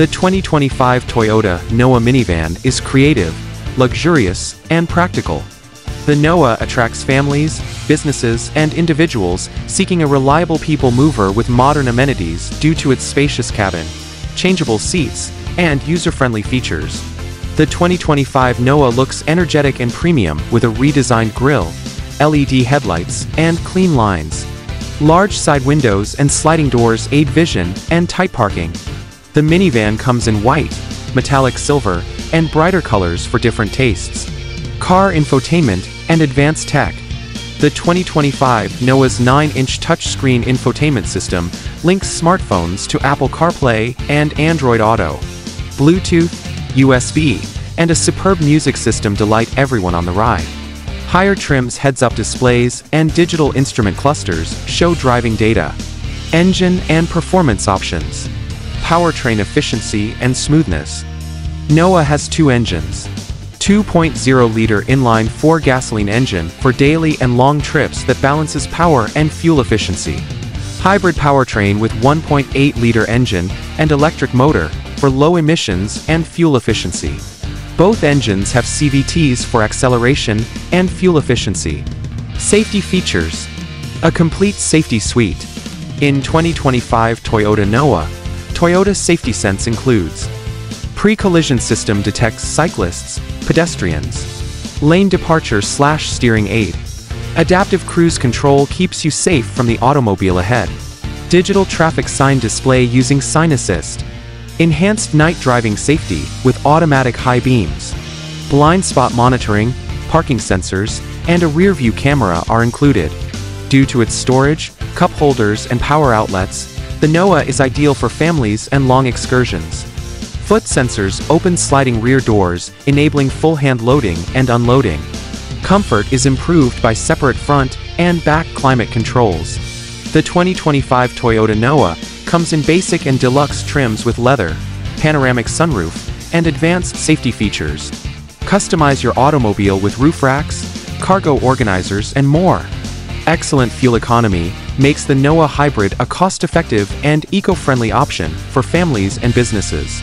The 2025 Toyota Noah minivan is creative, luxurious, and practical. The Noah attracts families, businesses, and individuals seeking a reliable people mover with modern amenities due to its spacious cabin, changeable seats, and user-friendly features. The 2025 Noah looks energetic and premium with a redesigned grille, LED headlights, and clean lines. Large side windows and sliding doors aid vision and tight parking. The minivan comes in white, metallic silver, and brighter colors for different tastes. Car infotainment and advanced tech. The 2025 Noah's 9-inch touchscreen infotainment system links smartphones to Apple CarPlay and Android Auto. Bluetooth, USB, and a superb music system delight everyone on the ride. Higher trim's heads-up displays and digital instrument clusters show driving data. Engine and performance options. Powertrain efficiency and smoothness. Noah has two engines. 2.0-liter inline-4 gasoline engine for daily and long trips that balances power and fuel efficiency. Hybrid powertrain with 1.8-liter engine and electric motor for low emissions and fuel efficiency. Both engines have CVTs for acceleration and fuel efficiency. Safety features. A complete safety suite. In 2025 Toyota Noah, Toyota Safety Sense includes pre-collision system detects cyclists, pedestrians, lane departure/steering aid, adaptive cruise control keeps you safe from the automobile ahead, digital traffic sign display using sign assist, enhanced night driving safety with automatic high beams, blind spot monitoring, parking sensors, and a rear-view camera are included. Due to its storage, cup holders, and power outlets, the Noah is ideal for families and long excursions. Foot sensors open sliding rear doors, enabling full hand loading and unloading. Comfort is improved by separate front and back climate controls. The 2025 Toyota Noah comes in basic and deluxe trims with leather, panoramic sunroof, and advanced safety features. Customize your automobile with roof racks, cargo organizers, and more. Excellent fuel economy makes the Noah Hybrid a cost-effective and eco-friendly option for families and businesses.